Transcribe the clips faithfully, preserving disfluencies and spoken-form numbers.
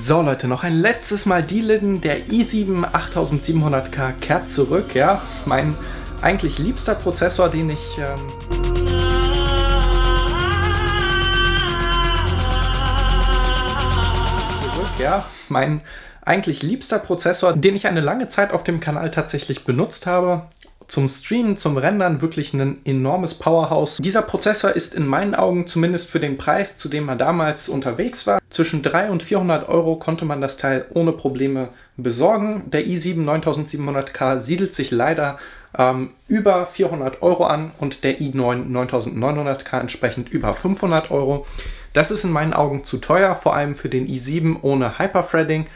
So Leute, noch ein letztes Mal die Liden der i sieben achttausendsiebenhundert K kehrt zurück, ja, mein eigentlich liebster Prozessor, den ich... Ähm Ja, mein eigentlich liebster Prozessor, den ich eine lange Zeit auf dem Kanal tatsächlich benutzt habe. Zum Streamen, zum Rendern, wirklich ein enormes Powerhouse. Dieser Prozessor ist in meinen Augen, zumindest für den Preis, zu dem er damals unterwegs war, zwischen dreihundert und vierhundert Euro konnte man das Teil ohne Probleme besorgen. Der i sieben neunsiebenzehn hundert K siedelt sich leider ähm, über vierhundert Euro an und der i neun neuntausendneunhundert K entsprechend über fünfhundert Euro. Das ist in meinen Augen zu teuer, vor allem für den i sieben ohne Hyperthreading.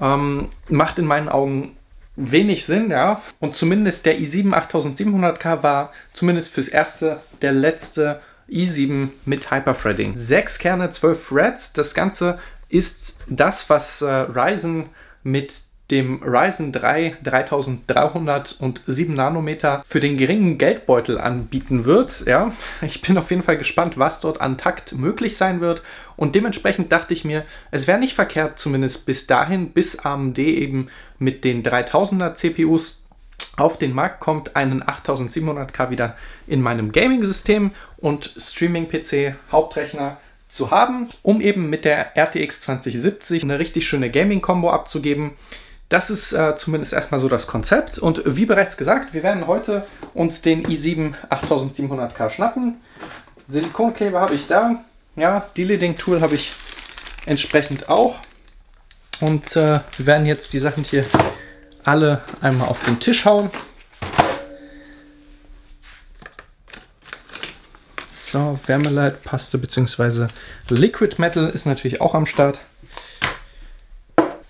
Ähm, macht in meinen Augen wenig Sinn, ja. Und zumindest der i sieben achttausendsiebenhundert K war zumindest fürs erste der letzte i sieben mit Hyperthreading. sechs Kerne, zwölf Threads. Das Ganze ist das, was äh, Ryzen mit dem Ryzen drei dreitausenddreihundert und sieben Nanometer für den geringen Geldbeutel anbieten wird. Ja, ich bin auf jeden Fall gespannt, was dort an Takt möglich sein wird. Und dementsprechend dachte ich mir, es wäre nicht verkehrt, zumindest bis dahin, bis A M D eben mit den dreitausender C P Us auf den Markt kommt, einen achttausendsiebenhundert K wieder in meinem Gaming-System und Streaming-P C, Hauptrechner zu haben, um eben mit der R T X zwanzig siebzig eine richtig schöne Gaming-Kombo abzugeben. Das ist äh, zumindest erstmal so das Konzept und wie bereits gesagt, wir werden heute uns den i sieben achttausendsiebenhundert K schnappen. Silikonkleber habe ich da, ja, Deleting-Tool habe ich entsprechend auch und äh, wir werden jetzt die Sachen hier alle einmal auf den Tisch hauen. So, Wärmeleitpaste bzw. Liquid Metal ist natürlich auch am Start.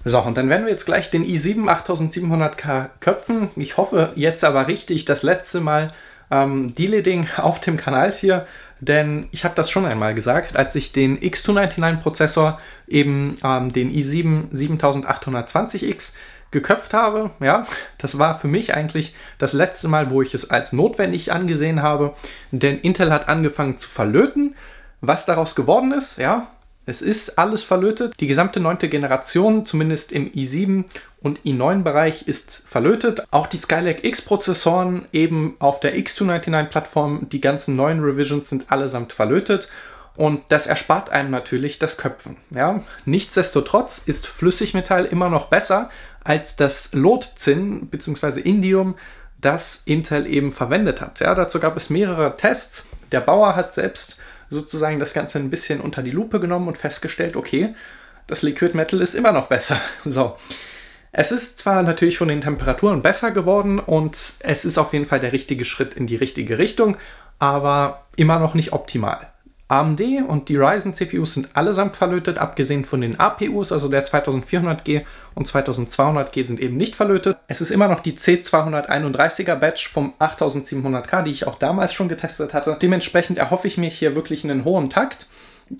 So, und dann werden wir jetzt gleich den i sieben achttausendsiebenhundert K köpfen. Ich hoffe jetzt aber richtig das letzte Mal ähm, Deleting auf dem Kanal hier, denn ich habe das schon einmal gesagt, als ich den X zwei neunundneunzig Prozessor, eben ähm, den i sieben siebentausendachthundertzwanzig X, geköpft habe, ja, das war für mich eigentlich das letzte Mal, wo ich es als notwendig angesehen habe, denn Intel hat angefangen zu verlöten, was daraus geworden ist, ja, es ist alles verlötet, die gesamte neunte Generation, zumindest im i sieben und i neun Bereich, ist verlötet, auch die Skylake X Prozessoren eben auf der X zwei neunundneunzig Plattform, die ganzen neuen Revisions sind allesamt verlötet. Und das erspart einem natürlich das Köpfen. Ja? Nichtsdestotrotz ist Flüssigmetall immer noch besser als das Lotzinn bzw. Indium, das Intel eben verwendet hat. Ja? Dazu gab es mehrere Tests. Der Bauer hat selbst sozusagen das Ganze ein bisschen unter die Lupe genommen und festgestellt, okay, das Liquid Metal ist immer noch besser. So. Es ist zwar natürlich von den Temperaturen besser geworden und es ist auf jeden Fall der richtige Schritt in die richtige Richtung, aber immer noch nicht optimal. A M D und die Ryzen C P Us sind allesamt verlötet, abgesehen von den A P Us, also der zweitausendvierhundert G und zweitausendzweihundert G sind eben nicht verlötet. Es ist immer noch die C zweihunderteinunddreißiger Batch vom achttausendsiebenhundert K, die ich auch damals schon getestet hatte. Dementsprechend erhoffe ich mir hier wirklich einen hohen Takt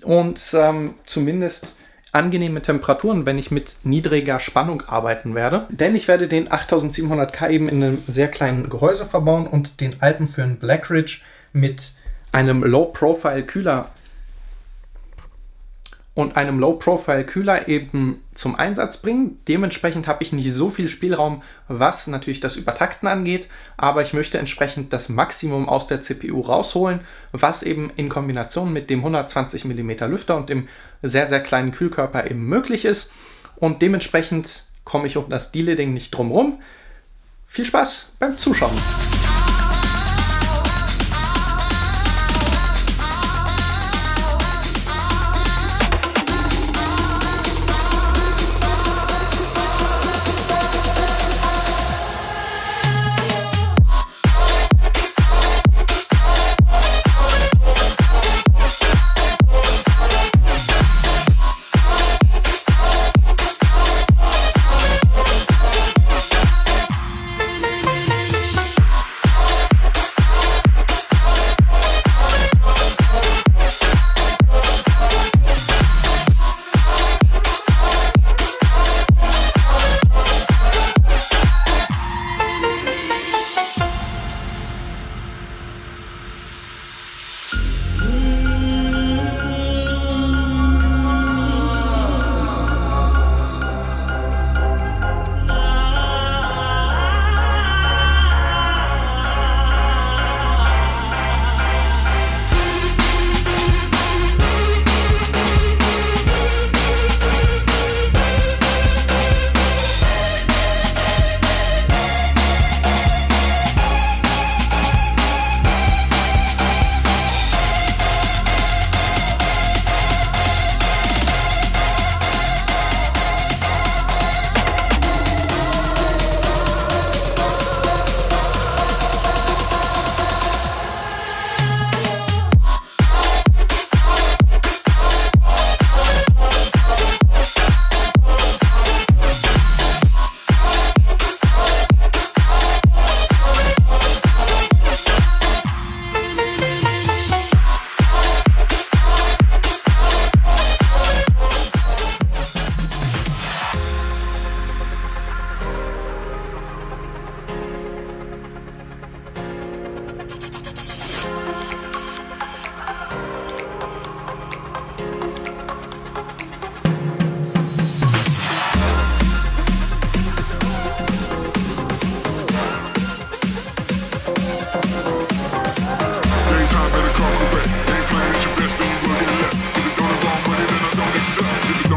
und ähm, zumindest angenehme Temperaturen, wenn ich mit niedriger Spannung arbeiten werde. Denn ich werde den achttausendsiebenhundert K eben in einem sehr kleinen Gehäuse verbauen und den alten für einen Black Ridge mit einem Low-Profile-Kühler und einem Low-Profile-Kühler eben zum Einsatz bringen. Dementsprechend habe ich nicht so viel Spielraum, was natürlich das Übertakten angeht, aber ich möchte entsprechend das Maximum aus der C P U rausholen, was eben in Kombination mit dem hundertzwanzig Millimeter Lüfter und dem sehr, sehr kleinen Kühlkörper eben möglich ist und dementsprechend komme ich um das Deleting nicht drum rum. Viel Spaß beim Zuschauen!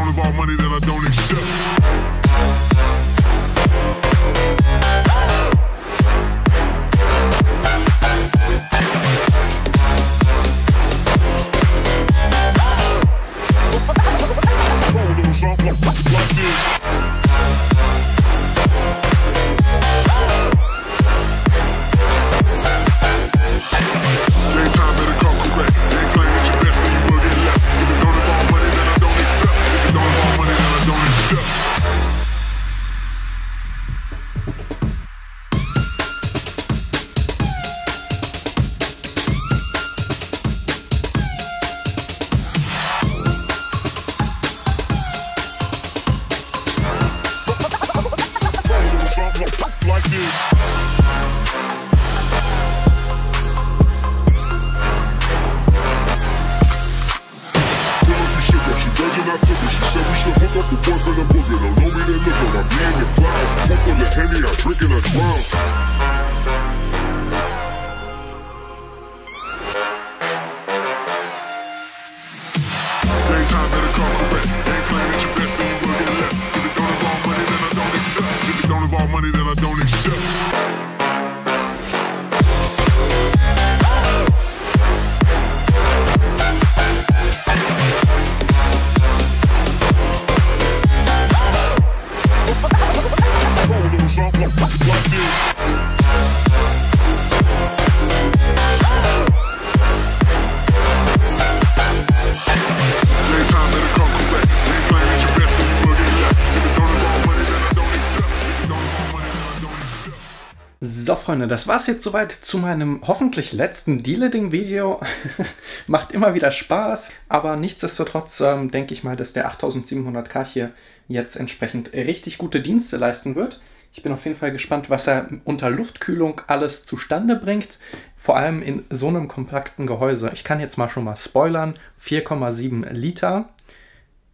don't involve money that I don't accept. So Freunde, das war es jetzt soweit zu meinem hoffentlich letzten Dealing-Video. Macht immer wieder Spaß, aber nichtsdestotrotz ähm, denke ich mal, dass der achttausendsiebenhundert K hier jetzt entsprechend richtig gute Dienste leisten wird. Ich bin auf jeden Fall gespannt, was er unter Luftkühlung alles zustande bringt, vor allem in so einem kompakten Gehäuse. Ich kann jetzt mal schon mal spoilern, vier Komma sieben Liter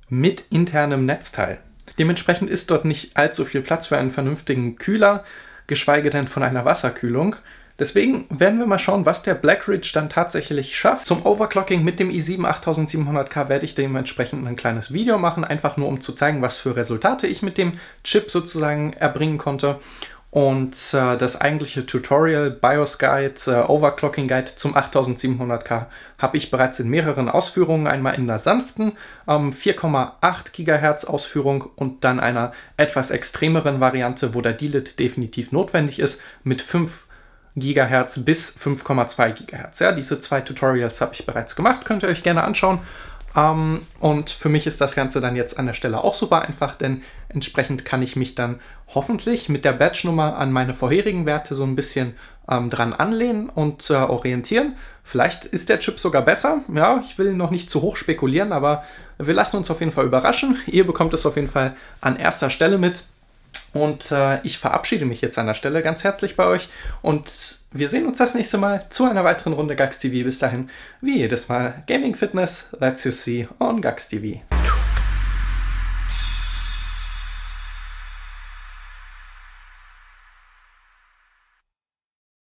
mit internem Netzteil. Dementsprechend ist dort nicht allzu viel Platz für einen vernünftigen Kühler, geschweige denn von einer Wasserkühlung. Deswegen werden wir mal schauen, was der Black Ridge dann tatsächlich schafft. Zum Overclocking mit dem i sieben achttausendsiebenhundert K werde ich dementsprechend ein kleines Video machen, einfach nur um zu zeigen, was für Resultate ich mit dem Chip sozusagen erbringen konnte. Und äh, das eigentliche Tutorial, BIOS Guide, äh, Overclocking Guide zum achttausendsiebenhundert K habe ich bereits in mehreren Ausführungen, einmal in der sanften ähm, vier Komma acht Gigahertz Ausführung und dann einer etwas extremeren Variante, wo der D L I T definitiv notwendig ist, mit fünf Gigahertz bis fünf Komma zwei Gigahertz. Ja, diese zwei Tutorials habe ich bereits gemacht, könnt ihr euch gerne anschauen. Um, und für mich ist das Ganze dann jetzt an der Stelle auch super einfach, denn entsprechend kann ich mich dann hoffentlich mit der Batchnummer an meine vorherigen Werte so ein bisschen ähm, dran anlehnen und äh, orientieren. Vielleicht ist der Chip sogar besser, ja, ich will noch nicht zu hoch spekulieren, aber wir lassen uns auf jeden Fall überraschen. Ihr bekommt es auf jeden Fall an erster Stelle mit und äh, ich verabschiede mich jetzt an der Stelle ganz herzlich bei euch und wir sehen uns das nächste Mal zu einer weiteren Runde Gags T V. Bis dahin, wie jedes Mal, Gaming Fitness, that's you see on Gags T V.